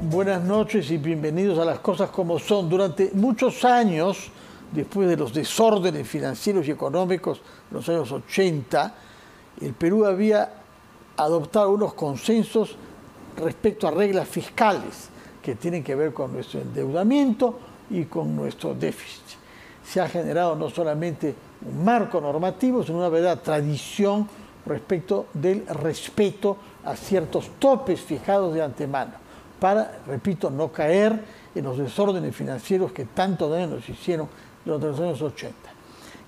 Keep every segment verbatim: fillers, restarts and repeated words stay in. Buenas noches y bienvenidos a Las Cosas Como Son. Durante muchos años, después de los desórdenes financieros y económicos de los años ochenta, el Perú había adoptado unos consensos respecto a reglas fiscales que tienen que ver con nuestro endeudamiento y con nuestro déficit. Se ha generado no solamente un marco normativo, sino una verdadera tradición respecto del respeto a ciertos topes fijados de antemano, para, repito, no caer en los desórdenes financieros que tanto daño nos hicieron durante los años ochenta.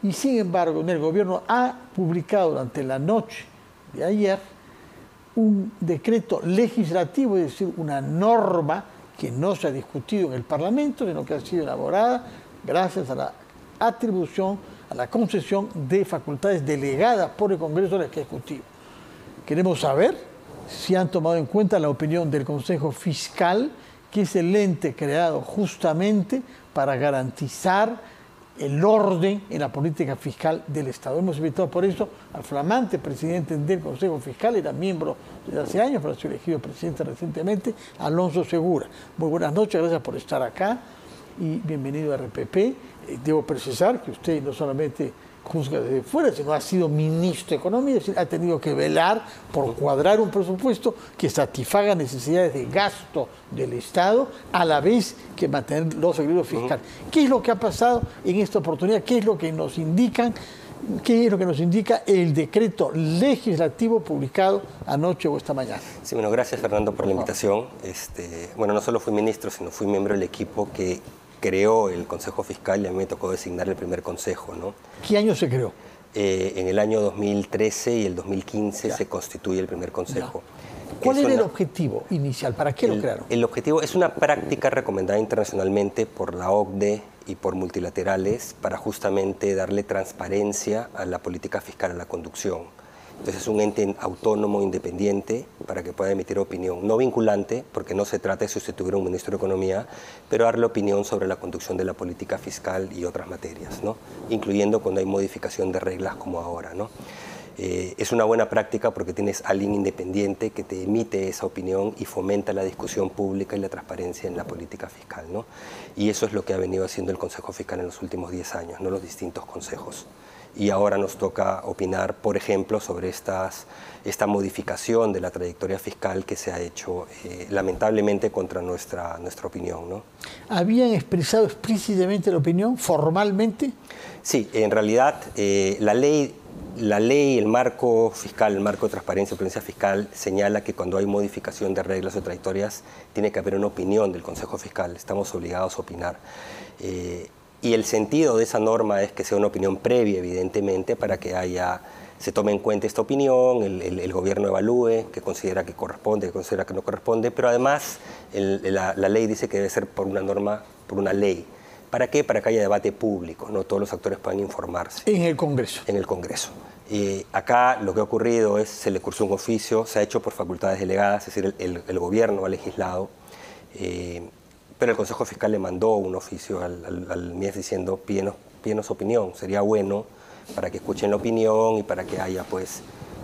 Y sin embargo, el gobierno ha publicado durante la noche de ayer un decreto legislativo, es decir, una norma que no se ha discutido en el Parlamento, sino que ha sido elaborada gracias a la atribución, a la concesión de facultades delegadas por el Congreso al Ejecutivo. Queremos saber si han tomado en cuenta la opinión del Consejo Fiscal, que es el ente creado justamente para garantizar el orden en la política fiscal del Estado. Hemos invitado por eso al flamante presidente del Consejo Fiscal, era miembro desde hace años, pero ha sido elegido presidente recientemente, Alonso Segura. Muy buenas noches, gracias por estar acá y bienvenido a R P P. Debo precisar que usted no solamente juzga desde fuera, sino ha sido ministro de Economía, es decir, ha tenido que velar por cuadrar un presupuesto que satisfaga necesidades de gasto del Estado, a la vez que mantener los equilibrios fiscales. Uh-huh. ¿Qué es lo que ha pasado en esta oportunidad? ¿Qué es lo que nos indican? ¿Qué es lo que nos indica el decreto legislativo publicado anoche o esta mañana? Sí, bueno, gracias Fernando por la invitación. Este, bueno, no solo fui ministro, sino fui miembro del equipo que creó el Consejo Fiscal y a mí me tocó designar el primer consejo, ¿no? ¿Qué año se creó? Eh, en el año dos mil trece y el dos mil quince ya se constituye el primer consejo. Ya. ¿Cuál es era una... el objetivo inicial? ¿Para qué el, lo crearon? El objetivo es una práctica recomendada internacionalmente por la O C D E y por multilaterales para justamente darle transparencia a la política fiscal, a la conducción. Entonces es un ente autónomo, independiente, para que pueda emitir opinión. No vinculante, porque no se trata de sustituir a un ministro de Economía, pero darle opinión sobre la conducción de la política fiscal y otras materias, ¿no? Incluyendo cuando hay modificación de reglas como ahora, ¿no? Eh, es una buena práctica porque tienes a alguien independiente que te emite esa opinión y fomenta la discusión pública y la transparencia en la política fiscal, ¿no? Y eso es lo que ha venido haciendo el Consejo Fiscal en los últimos diez años, ¿no? Los distintos consejos. Y ahora nos toca opinar, por ejemplo, sobre estas, esta modificación de la trayectoria fiscal que se ha hecho, eh, lamentablemente, contra nuestra, nuestra opinión, ¿no? ¿Habían expresado explícitamente la opinión, formalmente? Sí, en realidad, eh, la ley, la ley, el marco fiscal, el marco de transparencia y prudencia fiscal señala que cuando hay modificación de reglas o trayectorias tiene que haber una opinión del Consejo Fiscal, estamos obligados a opinar. Eh, Y el sentido de esa norma es que sea una opinión previa, evidentemente, para que haya, se tome en cuenta esta opinión, el, el, el gobierno evalúe, que considera que corresponde, que considera que no corresponde, pero además el, la, la ley dice que debe ser por una norma, por una ley. ¿Para qué? Para que haya debate público, ¿no? Todos los actores puedan informarse. En el Congreso. En el Congreso. Y acá lo que ha ocurrido es, se le cursó un oficio, se ha hecho por facultades delegadas, es decir, el, el, el gobierno ha legislado, eh, pero el Consejo Fiscal le mandó un oficio al, al, al M E F diciendo, pídenos, pídenos opinión, sería bueno para que escuchen la opinión y para que haya pues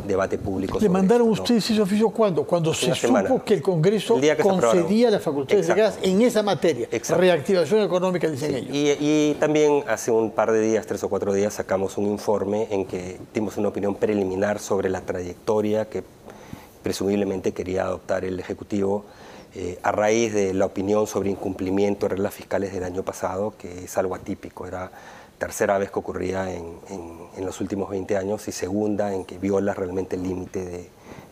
debate público. ¿Le sobre mandaron esto, ustedes, ¿no?, ese oficio cuándo? Cuando se semana, supo que el Congreso el que concedía las facultades delegadas en esa materia, exacto, reactivación económica, dicen sí, ellos. Y, y también hace un par de días, tres o cuatro días, sacamos un informe en que dimos una opinión preliminar sobre la trayectoria que presumiblemente quería adoptar el Ejecutivo, Eh, a raíz de la opinión sobre incumplimiento de reglas fiscales del año pasado, que es algo atípico, era tercera vez que ocurría en, en, en los últimos veinte años y segunda en que viola realmente el límite de,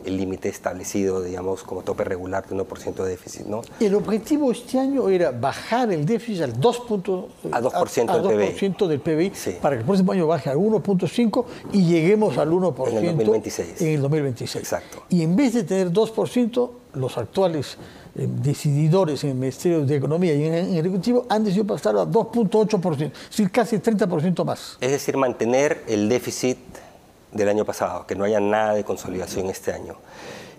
el límite establecido, digamos, como tope regular de uno por ciento de déficit, ¿no? El objetivo este año era bajar el déficit al dos punto, a dos por ciento, a, a dos por ciento del P B I, sí, para que el próximo año baje al uno punto cinco y lleguemos al uno por ciento en el dos mil veintiséis. En el dos mil veintiséis. Exacto. Y en vez de tener dos por ciento, los actuales decididores en el Ministerio de Economía y en el Ejecutivo han decidido pasar a dos punto ocho por ciento, es decir, casi treinta por ciento más. Es decir, mantener el déficit del año pasado, que no haya nada de consolidación este año.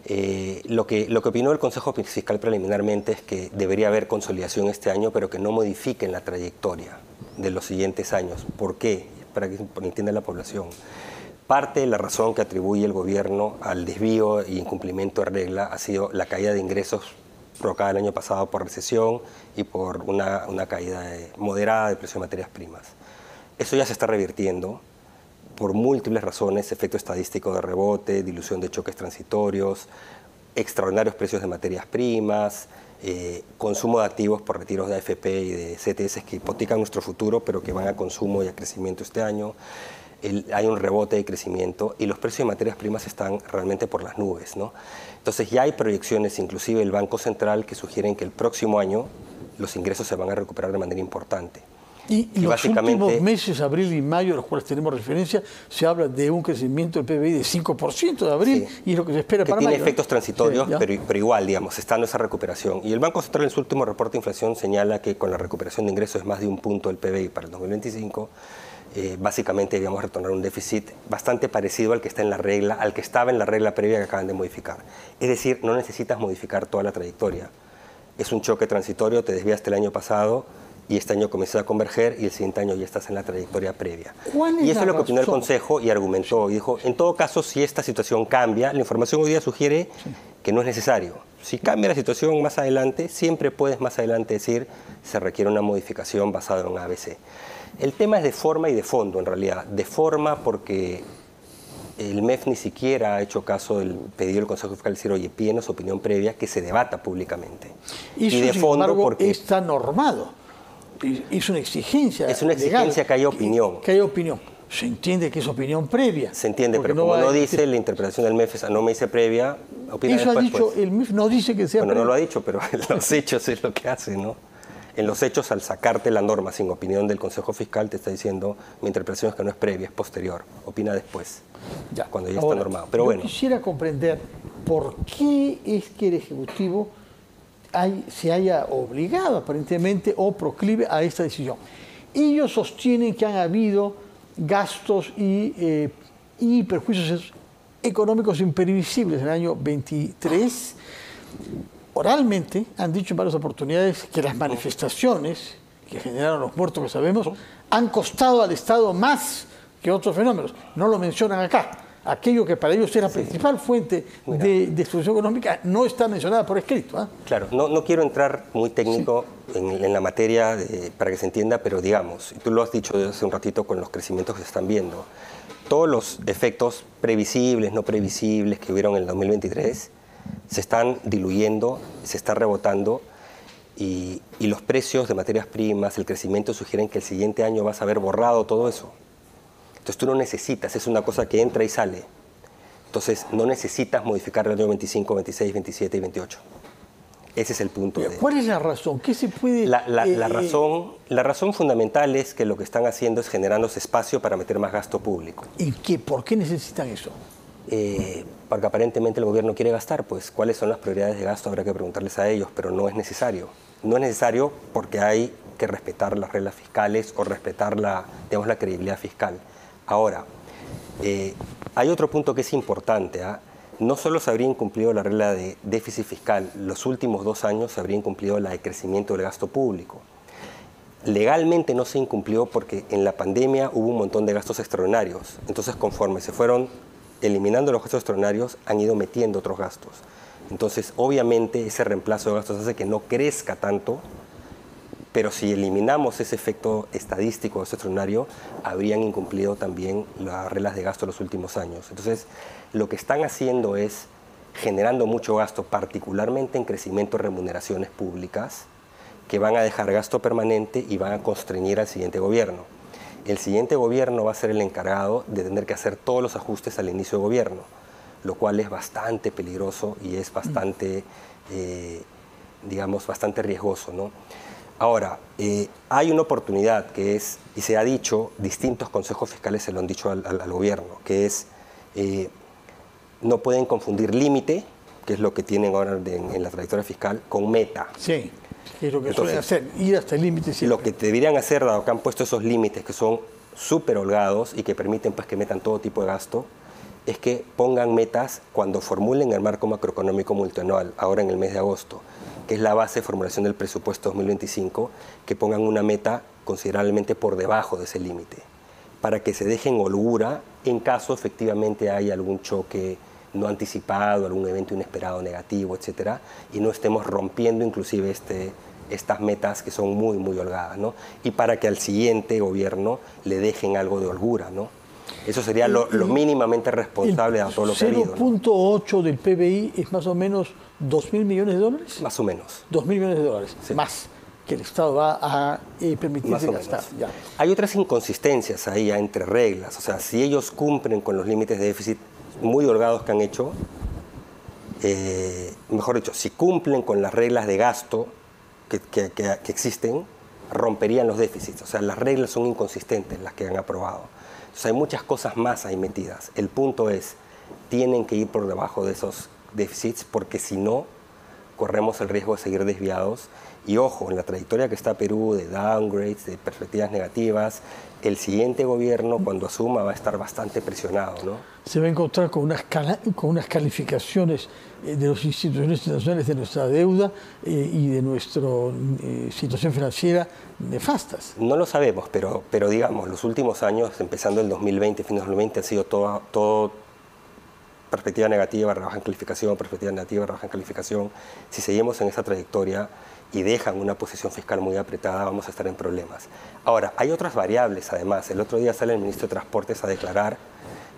Eh, lo que, lo que opinó el Consejo Fiscal preliminarmente es que debería haber consolidación este año, pero que no modifiquen la trayectoria de los siguientes años. ¿Por qué? Para que entienda la población. Parte de la razón que atribuye el gobierno al desvío y incumplimiento de regla ha sido la caída de ingresos provocada el año pasado por recesión y por una, una caída de, moderada del precio de materias primas. Eso ya se está revirtiendo por múltiples razones: efecto estadístico de rebote, dilución de choques transitorios, extraordinarios precios de materias primas, eh, consumo de activos por retiros de A F P y de C T S que hipotecan nuestro futuro pero que van a consumo y a crecimiento este año. El, hay un rebote de crecimiento y los precios de materias primas están realmente por las nubes, ¿no? Entonces ya hay proyecciones, inclusive el Banco Central, que sugieren que el próximo año los ingresos se van a recuperar de manera importante. Y, y los básicamente, últimos meses, abril y mayo, los cuales tenemos referencia, se habla de un crecimiento del P B I de cinco por ciento de abril, sí, y es lo que se espera que para mayo. Que tiene efectos transitorios, sí, pero, pero igual, digamos, está en esa recuperación. Y el Banco Central en su último reporte de inflación señala que con la recuperación de ingresos es más de un punto del P B I para el dos mil veinticinco, eh, básicamente debíamos retornar un déficit bastante parecido al que está en la regla, al que estaba en la regla previa que acaban de modificar. Es decir, no necesitas modificar toda la trayectoria. Es un choque transitorio, te desviaste el año pasado, y este año comienza a converger y el siguiente año ya estás en la trayectoria previa. Y eso es lo que opinó el Consejo y argumentó. Y dijo, en todo caso, si esta situación cambia, la información hoy día sugiere que no es necesario. Si cambia la situación más adelante, siempre puedes más adelante decir se requiere una modificación basada en A B C. El tema es de forma y de fondo, en realidad. De forma porque el M E F ni siquiera ha hecho caso del pedido del Consejo Fiscal de decir, oye, pídenos opinión previa que se debata públicamente. Y de fondo porque está normado. Es una exigencia. Es una exigencia legal, que haya opinión. Que, que haya opinión. Se entiende que es opinión previa. Se entiende, pero no como no dice este... la interpretación del M E F, esa no me dice previa, opina Eso después, ha dicho, pues. El M E F no dice que sea bueno, previa. No lo ha dicho, pero en los hechos es lo que hace, ¿no? En los hechos, al sacarte la norma sin opinión del Consejo Fiscal, te está diciendo, mi interpretación es que no es previa, es posterior. Opina después, ya, cuando ya ahora, está normado. Pero yo bueno. quisiera comprender por qué es que el Ejecutivo... Hay, se haya obligado aparentemente o proclive a esta decisión. Ellos sostienen que han habido gastos y, eh, y perjuicios económicos imprevisibles en el año veintitrés. Oralmente han dicho en varias oportunidades que las manifestaciones que generaron los muertos que sabemos han costado al Estado más que otros fenómenos. No lo mencionan acá. Aquello que para ellos era la principal fuente de destrucción económica no está mencionada por escrito, ¿eh? Claro, no, no quiero entrar muy técnico sí. en, en la materia de, para que se entienda, pero digamos, tú lo has dicho hace un ratito con los crecimientos que se están viendo, todos los efectos previsibles, no previsibles que hubieron en el dos mil veintitrés se están diluyendo, se está rebotando y, y los precios de materias primas, el crecimiento sugieren que el siguiente año vas a haber borrado todo eso. Entonces tú no necesitas, es una cosa que entra y sale. Entonces no necesitas modificar el año veinticinco, veintiséis, veintisiete y veintiocho. Ese es el punto. Mira, de... ¿Cuál es la razón? ¿Qué se puede...? La, la, eh, la, razón, la razón fundamental es que lo que están haciendo es generándose espacio para meter más gasto público. ¿Y qué? ¿Por qué necesitan eso? Eh, porque aparentemente el gobierno quiere gastar. Pues, ¿cuáles son las prioridades de gasto? Habrá que preguntarles a ellos, pero no es necesario. No es necesario porque hay que respetar las reglas fiscales o respetar la, digamos, la credibilidad fiscal. Ahora, eh, hay otro punto que es importante, ¿eh? No solo se habría incumplido la regla de déficit fiscal, los últimos dos años se habría incumplido la de crecimiento del gasto público. Legalmente no se incumplió porque en la pandemia hubo un montón de gastos extraordinarios. Entonces, conforme se fueron eliminando los gastos extraordinarios, han ido metiendo otros gastos. Entonces, obviamente, ese reemplazo de gastos hace que no crezca tanto. Pero si eliminamos ese efecto estadístico, ese extraordinario, habrían incumplido también las reglas de gasto de los últimos años. Entonces, lo que están haciendo es generando mucho gasto, particularmente en crecimiento de remuneraciones públicas, que van a dejar gasto permanente y van a constreñir al siguiente gobierno. El siguiente gobierno va a ser el encargado de tener que hacer todos los ajustes al inicio de gobierno, lo cual es bastante peligroso y es bastante, eh, digamos, bastante riesgoso, ¿no? Ahora, eh, hay una oportunidad que es, y se ha dicho, distintos consejos fiscales se lo han dicho al, al, al gobierno, que es, eh, no pueden confundir límite, que es lo que tienen ahora de, en, en la trayectoria fiscal, con meta. Sí, es lo que suelen hacer, ir hasta el límite siempre. Lo que deberían hacer, dado que han puesto esos límites que son súper holgados y que permiten pues, que metan todo tipo de gasto, es que pongan metas cuando formulen el marco macroeconómico multianual, ahora en el mes de agosto, que es la base de formulación del presupuesto dos mil veinticinco, que pongan una meta considerablemente por debajo de ese límite, para que se dejen holgura en caso efectivamente haya algún choque no anticipado, algún evento inesperado negativo, etcétera, y no estemos rompiendo inclusive este, estas metas que son muy, muy holgadas, ¿no? Y para que al siguiente gobierno le dejen algo de holgura, ¿no? Eso sería lo, lo mínimamente responsable de todo lo pedido. cero punto ocho, ¿no?, del P B I es más o menos dos mil millones de dólares. Más o menos. dos mil millones de dólares, sí, más que el Estado va a eh, permitirse gastar. Ya. Hay otras inconsistencias ahí entre reglas. O sea, si ellos cumplen con los límites de déficit muy holgados que han hecho, eh, mejor dicho, si cumplen con las reglas de gasto que, que, que, que existen, romperían los déficits. O sea, las reglas son inconsistentes las que han aprobado. Entonces, hay muchas cosas más ahí metidas. El punto es, tienen que ir por debajo de esos déficits porque si no, corremos el riesgo de seguir desviados. Y ojo, en la trayectoria que está Perú de downgrades, de perspectivas negativas, el siguiente gobierno, cuando asuma, va a estar bastante presionado, ¿no? Se va a encontrar con unas, con unas calificaciones eh, de las instituciones internacionales de nuestra deuda eh, y de nuestra eh, situación financiera nefastas. No lo sabemos, pero, pero digamos, los últimos años, empezando el dos mil veinte, fin de dos mil veinte, ha sido todo... todo perspectiva negativa, rebaja en calificación, perspectiva negativa, rebaja en calificación. Si seguimos en esa trayectoria y dejan una posición fiscal muy apretada, vamos a estar en problemas. Ahora, hay otras variables, además. El otro día sale el ministro de Transportes a declarar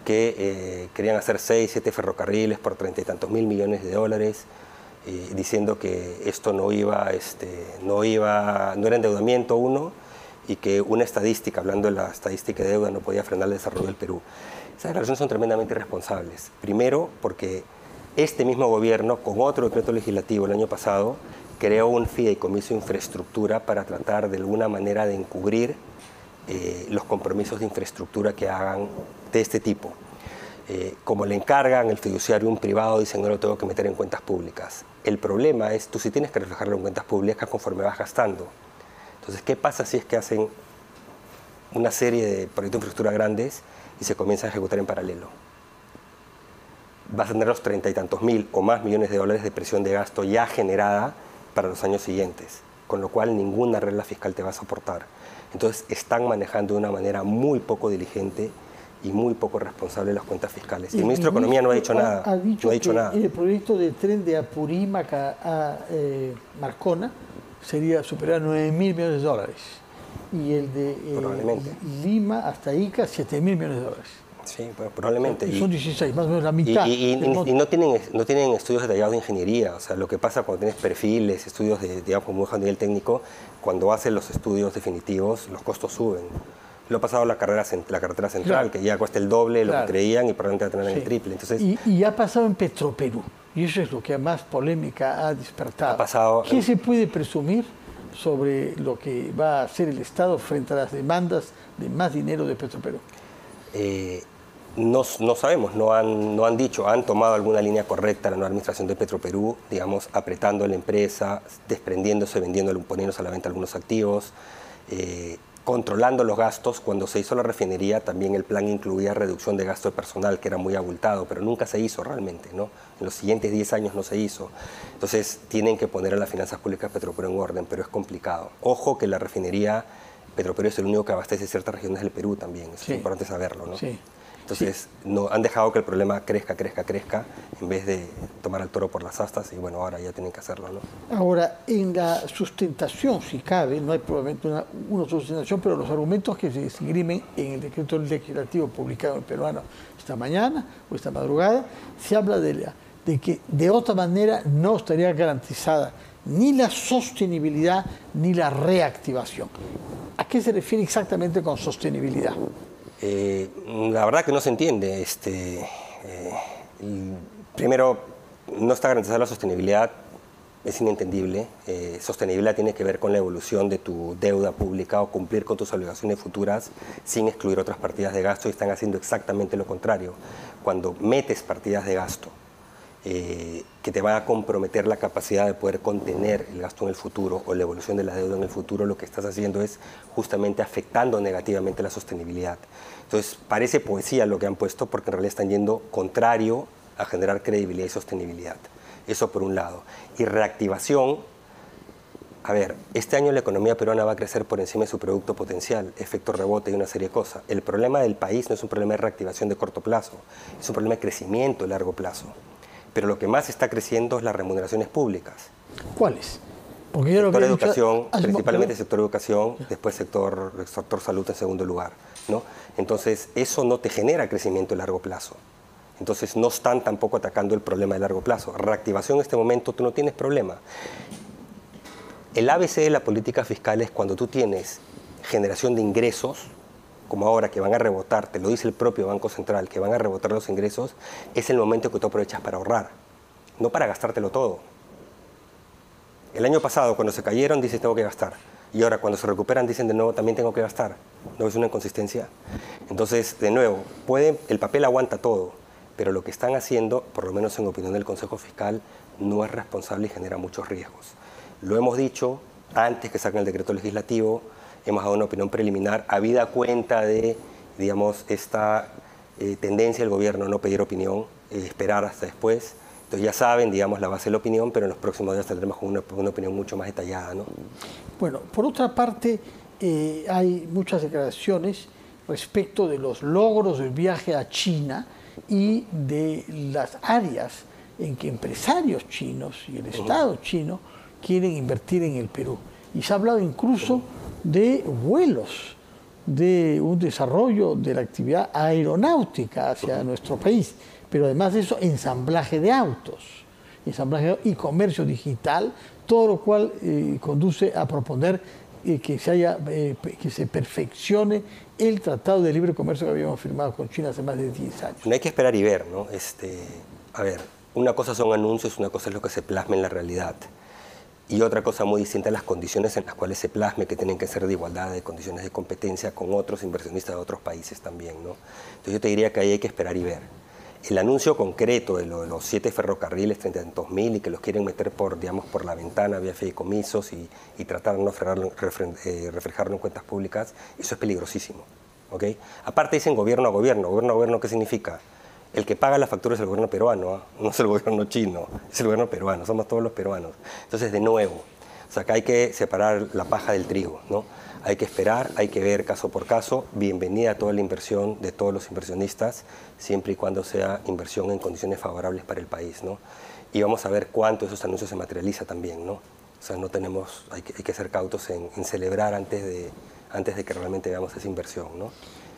que eh, querían hacer seis, siete ferrocarriles por treinta y tantos mil millones de dólares, eh, diciendo que esto no iba, este, no iba, no era endeudamiento uno, y que una estadística, hablando de la estadística de deuda, no podía frenar el desarrollo del Perú. Esas declaraciones son tremendamente irresponsables. Primero, porque este mismo gobierno, con otro decreto legislativo el año pasado, creó un fideicomiso de infraestructura para tratar de alguna manera de encubrir eh, los compromisos de infraestructura que hagan de este tipo. Eh, como le encargan el fiduciario a un privado, dicen no lo tengo que meter en cuentas públicas. El problema es, tú sí tienes que reflejarlo en cuentas públicas conforme vas gastando. Entonces, ¿qué pasa si es que hacen una serie de proyectos de infraestructura grandes y se comienzan a ejecutar en paralelo? Vas a tener los treinta y tantos mil o más millones de dólares de presión de gasto ya generada para los años siguientes, con lo cual ninguna regla fiscal te va a soportar. Entonces, están manejando de una manera muy poco diligente y muy poco responsable las cuentas fiscales. El, el ministro de Economía no ha dicho nada. Ha dicho no ha dicho nada. El proyecto de tren de Apurímac a eh, Marcona sería superar nueve mil millones de dólares. Y el de eh, Lima hasta Ica, siete mil millones de dólares. Sí, bueno, probablemente. Y son dieciséis, más o menos la mitad. Y, y, y, y no, tienen, no tienen estudios detallados de ingeniería. O sea, lo que pasa cuando tienes perfiles, estudios de, digamos, muy a nivel técnico, cuando hacen los estudios definitivos, los costos suben. Lo ha pasado la, carrera, la carretera central, claro, que ya cuesta el doble lo claro. que creían y probablemente va a tener sí. el triple. Entonces, y, y ha pasado en Petroperú. Y eso es lo que más polémica ha despertado. Ha pasado, ¿Qué eh, se puede presumir sobre lo que va a hacer el Estado frente a las demandas de más dinero de Petroperú? Eh, no, no sabemos, no han, no han dicho, han tomado alguna línea correcta la nueva administración de Petroperú, digamos, apretando a la empresa, desprendiéndose, vendiéndole, poniéndose a la venta algunos activos, eh, controlando los gastos. Cuando se hizo la refinería, también el plan incluía reducción de gasto de personal, que era muy abultado, pero nunca se hizo realmente, ¿no? En los siguientes diez años no se hizo. Entonces, tienen que poner a las finanzas públicas Petroperú en orden, pero es complicado. Ojo que la refinería Petroperú es el único que abastece ciertas regiones del Perú también. Eso sí. Es importante saberlo, ¿no? Sí. Entonces, sí. No, han dejado que el problema crezca, crezca, crezca, en vez de tomar al toro por las astas, y bueno, ahora ya tienen que hacerlo, ¿no? Ahora, en la sustentación, si cabe, no hay probablemente una, una sustentación, pero los argumentos que se esgrimen en el decreto legislativo publicado en Peruano esta mañana o esta madrugada, se habla de, la, de que de otra manera no estaría garantizada ni la sostenibilidad ni la reactivación. ¿A qué se refiere exactamente con sostenibilidad? Eh, la verdad que no se entiende. Este, eh, primero, no está garantizada la sostenibilidad, es inentendible. Eh, sostenibilidad tiene que ver con la evolución de tu deuda pública o cumplir con tus obligaciones futuras sin excluir otras partidas de gasto, y están haciendo exactamente lo contrario. Cuando metes partidas de gasto eh, que te van a comprometer la capacidad de poder contener el gasto en el futuro o la evolución de la deuda en el futuro, lo que estás haciendo es justamente afectando negativamente la sostenibilidad. Entonces, parece poesía lo que han puesto, porque en realidad están yendo contrario a generar credibilidad y sostenibilidad. Eso por un lado. Y reactivación, a ver, este año la economía peruana va a crecer por encima de su producto potencial, efecto rebote y una serie de cosas. El problema del país no es un problema de reactivación de corto plazo, es un problema de crecimiento de largo plazo. Pero lo que más está creciendo es las remuneraciones públicas. ¿Cuáles? Porque yo sector lo educación, dicho, principalmente ¿no? sector educación, después sector, sector salud en segundo lugar, ¿no? Entonces, eso no te genera crecimiento a largo plazo. Entonces, no están tampoco atacando el problema de largo plazo. Reactivación en este momento, tú no tienes problema. El A B C de la política fiscal es cuando tú tienes generación de ingresos, como ahora que van a rebotar, te lo dice el propio Banco Central, que van a rebotar los ingresos, es el momento que tú aprovechas para ahorrar, no para gastártelo todo. El año pasado, cuando se cayeron, dices, tengo que gastar. Y ahora, cuando se recuperan, dicen de nuevo, también tengo que gastar. ¿No es una inconsistencia? Entonces, de nuevo, puede, el papel aguanta todo, pero lo que están haciendo, por lo menos en opinión del Consejo Fiscal, no es responsable y genera muchos riesgos. Lo hemos dicho antes que saquen el decreto legislativo, hemos dado una opinión preliminar, habida cuenta de, digamos, esta eh, tendencia del gobierno a no pedir opinión, eh, esperar hasta después. Entonces ya saben, digamos, la base de la opinión, pero en los próximos días tendremos una, una opinión mucho más detallada, ¿no? Bueno, por otra parte, eh, hay muchas declaraciones respecto de los logros del viaje a China y de las áreas en que empresarios chinos y el Estado uh-huh. chino quieren invertir en el Perú. Y se ha hablado incluso uh-huh. de vuelos, de un desarrollo de la actividad aeronáutica hacia uh-huh. nuestro país. Pero además de eso, ensamblaje de autos, ensamblaje y comercio digital, todo lo cual eh, conduce a proponer eh, que, se haya, eh, que se perfeccione el Tratado de Libre Comercio que habíamos firmado con China hace más de diez años. No hay que esperar y ver, ¿no? Este, a ver, una cosa son anuncios, una cosa es lo que se plasma en la realidad. Y otra cosa muy distinta, las condiciones en las cuales se plasme, que tienen que ser de igualdad, de condiciones de competencia con otros inversionistas de otros países también, ¿no? Entonces yo te diría que ahí hay que esperar y ver. El anuncio concreto de, lo, de los siete ferrocarriles, treinta y dos mil, y que los quieren meter por, digamos, por la ventana, vía fideicomisos, y, y tratar de no fregarlo, refren, eh, reflejarlo en cuentas públicas, eso es peligrosísimo, ¿ok? Aparte dicen gobierno a gobierno. ¿Gobierno a gobierno qué significa? El que paga las facturas es el gobierno peruano, ¿eh? No es el gobierno chino, es el gobierno peruano, somos todos los peruanos. Entonces, de nuevo, o sea, acá hay que separar la paja del trigo, ¿no? Hay que esperar, hay que ver caso por caso. Bienvenida a toda la inversión de todos los inversionistas, siempre y cuando sea inversión en condiciones favorables para el país, ¿no? Y vamos a ver cuánto esos anuncios se materializa también, ¿no? O sea, no tenemos, hay que, hay que ser cautos en, en celebrar antes de, antes de que realmente veamos esa inversión, ¿no?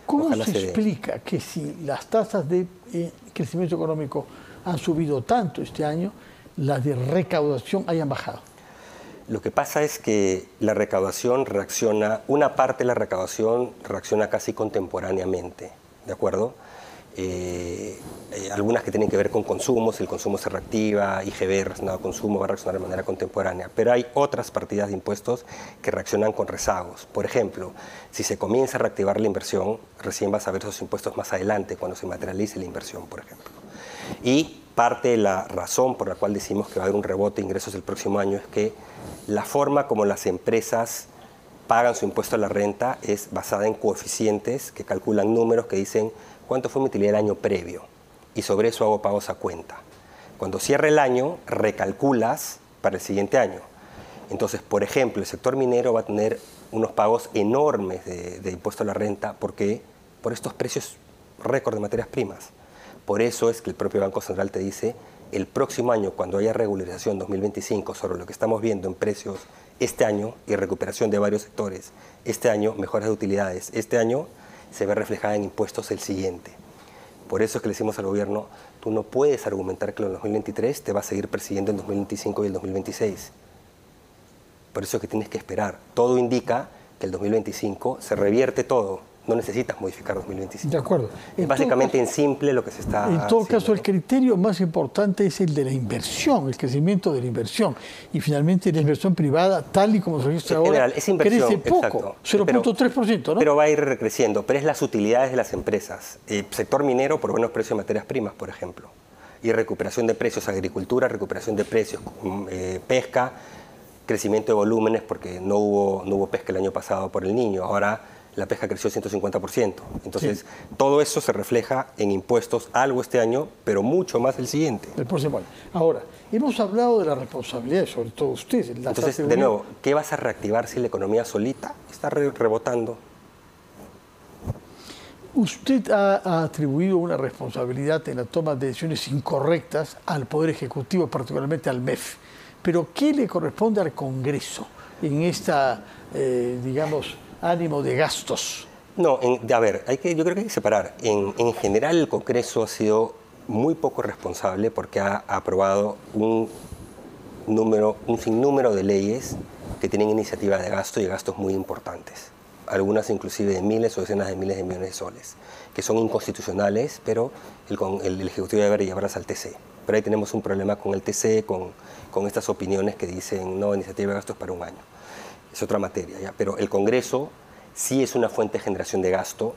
¿Cómo Ojalá se, se explica que si las tasas de eh, crecimiento económico han subido tanto este año, las de recaudación hayan bajado? Lo que pasa es que la recaudación reacciona, una parte de la recaudación reacciona casi contemporáneamente, ¿de acuerdo? Eh, eh, algunas que tienen que ver con consumos, si el consumo se reactiva, I G B relacionado a consumo va a reaccionar de manera contemporánea, pero hay otras partidas de impuestos que reaccionan con rezagos. Por ejemplo, si se comienza a reactivar la inversión, recién vas a ver esos impuestos más adelante, cuando se materialice la inversión, por ejemplo. Y parte de la razón por la cual decimos que va a haber un rebote de ingresos el próximo año es que la forma como las empresas pagan su impuesto a la renta es basada en coeficientes que calculan números que dicen cuánto fue mi utilidad el año previo y sobre eso hago pagos a cuenta. Cuando cierre el año, recalculas para el siguiente año. Entonces, por ejemplo, el sector minero va a tener unos pagos enormes de, de impuesto a la renta porque por estos precios récord de materias primas. Por eso es que el propio Banco Central te dice, el próximo año, cuando haya regularización dos mil veinticinco sobre lo que estamos viendo en precios este año y recuperación de varios sectores, este año mejoras de utilidades, este año se ve reflejada en impuestos el siguiente. Por eso es que le decimos al gobierno, tú no puedes argumentar que lo del dos mil veintitrés te va a seguir persiguiendo en dos mil veinticinco y el dos mil veintiséis. Por eso es que tienes que esperar. Todo indica que el dos mil veinticinco se revierte todo. No necesitas modificar dos mil veinticinco. De acuerdo. Es básicamente en simple lo que se está haciendo. En todo caso, el criterio más importante es el de la inversión, el crecimiento de la inversión. Y finalmente la inversión privada, tal y como se registra ahora, crece poco, cero punto tres por ciento, ¿no? Pero va a ir recreciendo. Pero es las utilidades de las empresas. El sector minero por buenos precios de materias primas, por ejemplo. Y recuperación de precios, agricultura, recuperación de precios, eh, pesca, crecimiento de volúmenes, porque no hubo, no hubo pesca el año pasado por el niño. Ahora la pesca creció ciento cincuenta por ciento. Entonces, sí, todo eso se refleja en impuestos, algo este año, pero mucho más el siguiente. El próximo año. Ahora, hemos hablado de la responsabilidad, sobre todo usted. La Entonces, de nuevo, ¿qué vas a reactivar si la economía solita está re rebotando? Usted ha, ha atribuido una responsabilidad en la toma de decisiones incorrectas al Poder Ejecutivo, particularmente al M E F. Pero, ¿qué le corresponde al Congreso en esta, eh, digamos, ánimo de gastos? No, en, a ver, hay que, yo creo que hay que separar. En, en general, el Congreso ha sido muy poco responsable porque ha aprobado un, número, un sinnúmero de leyes que tienen iniciativas de gasto y gastos muy importantes. Algunas inclusive de miles o decenas de miles de millones de soles, que son inconstitucionales, pero el, el, el Ejecutivo debe llevarlas al T C. Pero ahí tenemos un problema con el T C, con, con estas opiniones que dicen, no, iniciativa de gastos para un año. Es otra materia, ¿ya? Pero el Congreso sí es una fuente de generación de gasto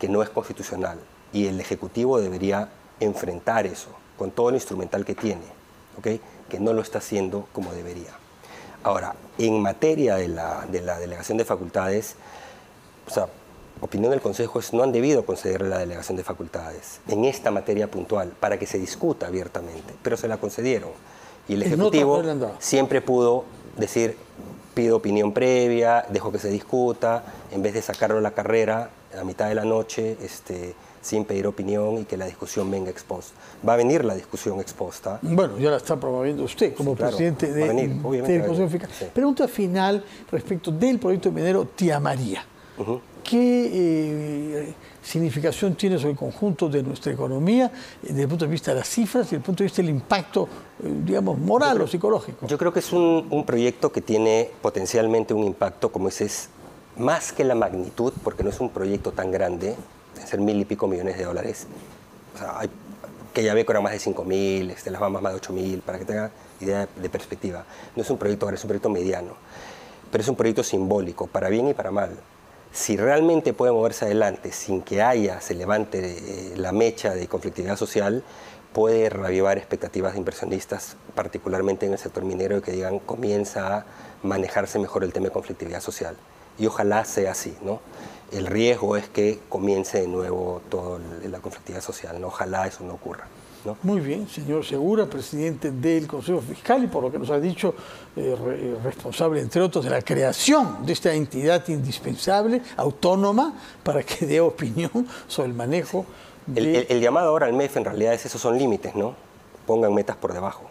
que no es constitucional, y el Ejecutivo debería enfrentar eso con todo el instrumental que tiene, ¿okay? Que no lo está haciendo como debería. Ahora, en materia de la, de la delegación de facultades, o sea, opinión del Consejo es no han debido conceder la delegación de facultades en esta materia puntual para que se discuta abiertamente, pero se la concedieron. Y el Ejecutivo siempre pudo decir, pido opinión previa, dejo que se discuta, en vez de sacarlo a la carrera a mitad de la noche, este, sin pedir opinión y que la discusión venga exposta. Va a venir la discusión exposta. Bueno, ya la está promoviendo usted como sí, claro, presidente de, venir, del Consejo Fiscal. Sí. Pregunta final respecto del proyecto minero Tía María. Uh-huh. ¿Qué eh, significación tiene sobre el conjunto de nuestra economía desde el punto de vista de las cifras y desde el punto de vista del impacto, eh, digamos, moral creo, o psicológico? Yo creo que es un, un proyecto que tiene potencialmente un impacto, como dices, más que la magnitud, porque no es un proyecto tan grande, de ser mil y pico millones de dólares. O sea, hay, que ya ve que era más de cinco mil, este, las Bahamas más de ocho mil, para que tenga idea de, de perspectiva. No es un proyecto grande, es un proyecto mediano, pero es un proyecto simbólico, para bien y para mal. Si realmente puede moverse adelante sin que haya, se levante eh, la mecha de conflictividad social, puede reavivar expectativas de inversionistas, particularmente en el sector minero, que digan, comienza a manejarse mejor el tema de conflictividad social. Y ojalá sea así, ¿no? El riesgo es que comience de nuevo toda la conflictividad social, ¿no? Ojalá eso no ocurra, ¿no? Muy bien, señor Segura, presidente del Consejo Fiscal, y por lo que nos ha dicho, eh, re, responsable, entre otros, de la creación de esta entidad indispensable, autónoma, para que dé opinión sobre el manejo. Sí. De... El, el, el llamado ahora al M E F en realidad es esos son límites, ¿no? Pongan metas por debajo.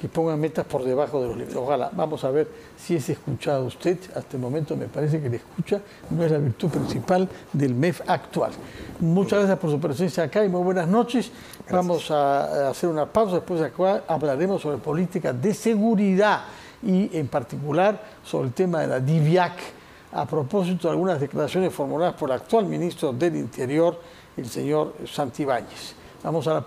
Que pongan metas por debajo de los límites. Ojalá, vamos a ver si es escuchado usted. Hasta el momento me parece que la escucha no es la virtud principal del M E F actual. Muchas gracias por su presencia acá y muy buenas noches. Gracias. Vamos a hacer una pausa, después de acá hablaremos sobre política de seguridad y en particular sobre el tema de la D I V I A C. A propósito de algunas declaraciones formuladas por el actual ministro del Interior, el señor Santibáñez. Vamos a la